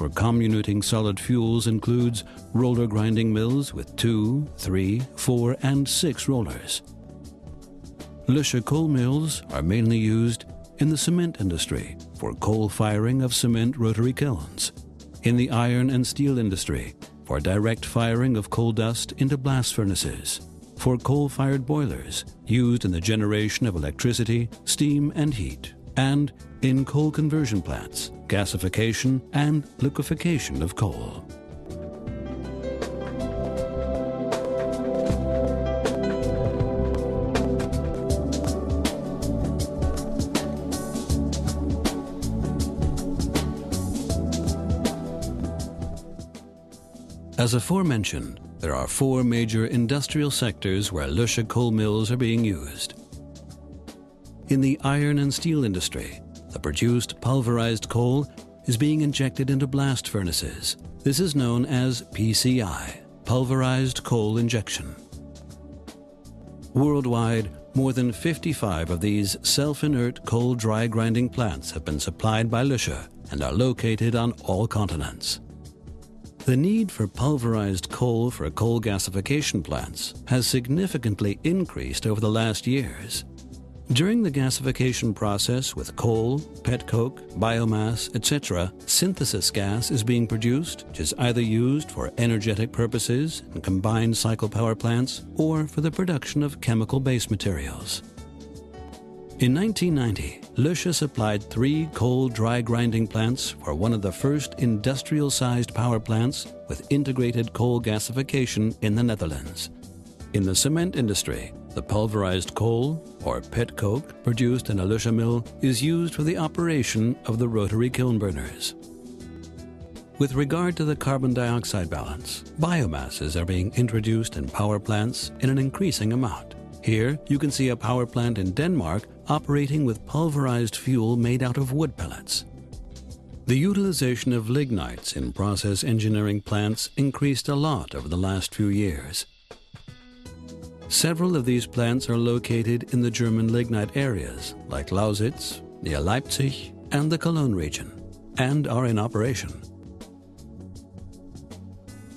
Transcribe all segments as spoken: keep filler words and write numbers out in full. for comminuting solid fuels includes roller grinding mills with two, three, four, and six rollers. Loesche coal mills are mainly used in the cement industry for coal firing of cement rotary kilns, in the iron and steel industry for direct firing of coal dust into blast furnaces, for coal-fired boilers used in the generation of electricity, steam, and heat, and in coal conversion plants, gasification, and liquefaction of coal. As aforementioned, there are four major industrial sectors where Loesche coal mills are being used. In the iron and steel industry, the produced pulverized coal is being injected into blast furnaces. This is known as P C I, pulverized coal injection. Worldwide, more than fifty-five of these self-inert coal dry grinding plants have been supplied by Loesche and are located on all continents. The need for pulverized coal for coal gasification plants has significantly increased over the last years. During the gasification process with coal, petcoke, biomass, et cetera, synthesis gas is being produced, which is either used for energetic purposes in combined cycle power plants or for the production of chemical-based materials. In nineteen ninety, Loesche supplied three coal dry grinding plants for one of the first industrial-sized power plants with integrated coal gasification in the Netherlands. In the cement industry, the pulverized coal, or petcoke, produced in a Loesche mill is used for the operation of the rotary kiln burners. With regard to the carbon dioxide balance, biomasses are being introduced in power plants in an increasing amount. Here, you can see a power plant in Denmark operating with pulverized fuel made out of wood pellets. The utilization of lignites in process engineering plants increased a lot over the last few years. Several of these plants are located in the German lignite areas, like Lausitz, near Leipzig, and the Cologne region, and are in operation.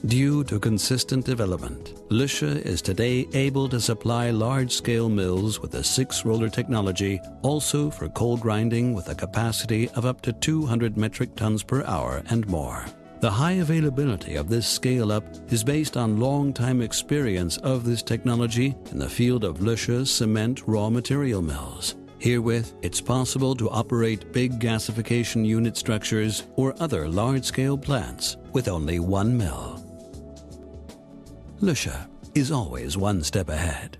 Due to consistent development, Loesche is today able to supply large-scale mills with a six-roller technology, also for coal grinding with a capacity of up to two hundred metric tons per hour and more. The high availability of this scale-up is based on long-time experience of this technology in the field of Loesche cement raw material mills. Herewith, it's possible to operate big gasification unit structures or other large-scale plants with only one mill. Loesche is always one step ahead.